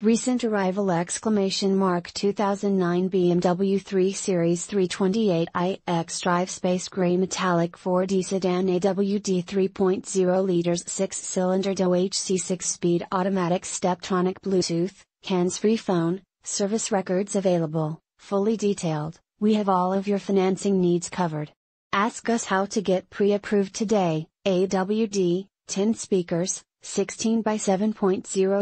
Recent arrival! 2009 BMW 3 Series 328i xDrive Space Gray Metallic 4D Sedan AWD 3.0 liters 6-cylinder DOHC 6-speed automatic Steptronic Bluetooth, hands-free phone, service records available, fully detailed, we have all of your financing needs covered. Ask us how to get pre-approved today. AWD, 10 speakers, 16x7.0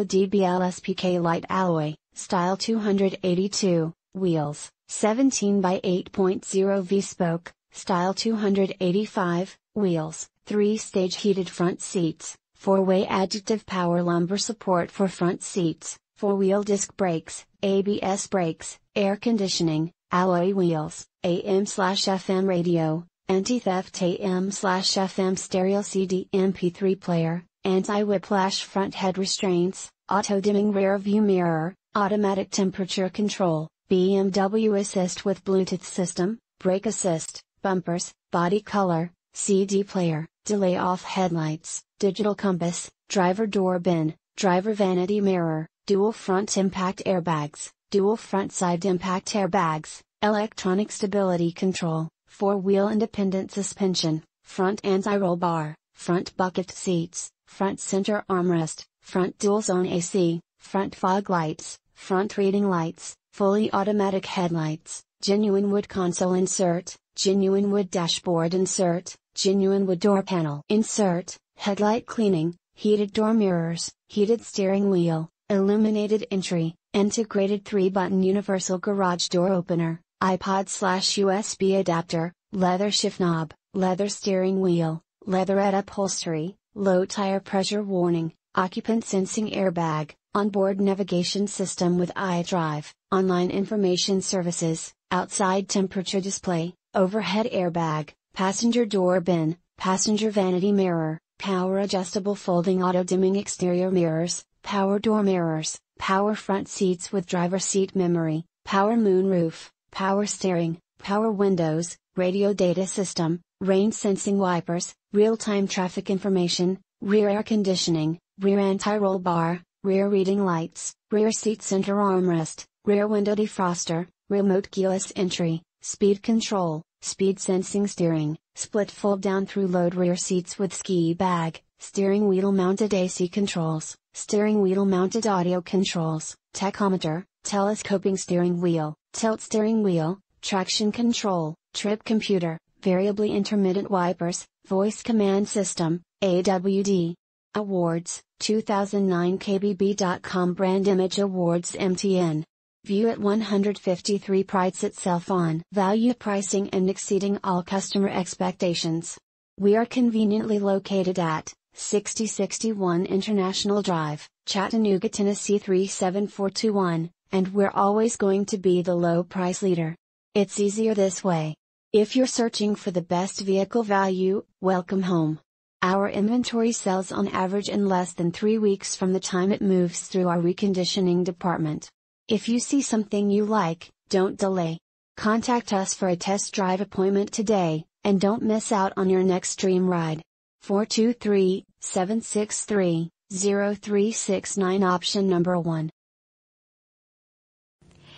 dB LSPK light alloy, style 282, wheels, 17x8.0 V-spoke, style 285, wheels, 3-stage heated front seats, 4-way adaptive power lumbar support for front seats, 4-wheel disc brakes, ABS brakes, air conditioning, alloy wheels, AM/FM radio, anti-theft AM/FM stereo CD MP3 player, anti-whiplash front head restraints, auto-dimming rear view mirror, automatic temperature control, BMW Assist with Bluetooth system, brake assist, bumpers, body color, CD player, delay off headlights, digital compass, driver door bin, driver vanity mirror, dual front impact airbags, dual front side impact airbags, electronic stability control, four-wheel independent suspension, front anti-roll bar, front bucket seats, front center armrest, front dual zone AC, front fog lights, front reading lights, fully automatic headlights, genuine wood console insert, genuine wood dashboard insert, genuine wood door panel insert, headlight cleaning, heated door mirrors, heated steering wheel, illuminated entry, integrated 3-button universal garage door opener, iPod/USB adapter, leather shift knob, leather steering wheel, leatherette upholstery, low tire pressure warning, occupant sensing airbag, onboard navigation system with iDrive, online information services, outside temperature display, overhead airbag, passenger door bin, passenger vanity mirror, power adjustable folding auto-dimming exterior mirrors, power door mirrors, power front seats with driver seat memory, power moonroof, power steering, power windows, radio data system, rain sensing wipers, real-time traffic information, rear air conditioning, rear anti-roll bar, rear reading lights, rear seat center armrest, rear window defroster, remote keyless entry, speed control, speed sensing steering, split fold down through load rear seats with ski bag, steering wheel mounted AC controls, steering wheel mounted audio controls, tachometer, telescoping steering wheel, tilt steering wheel, traction control, trip computer, variably intermittent wipers, voice command system, AWD. Awards, 2009 KBB.com Brand Image Awards MTN. View at 153 prides itself on value pricing and exceeding all customer expectations. We are conveniently located at 6061 International Drive, Chattanooga, Tennessee 37421, and we're always going to be the low price leader. It's easier this way. If you're searching for the best vehicle value, welcome home. Our inventory sells on average in less than 3 weeks from the time it moves through our reconditioning department. If you see something you like, don't delay. Contact us for a test drive appointment today, and don't miss out on your next dream ride. 423-763-0369 option number 1.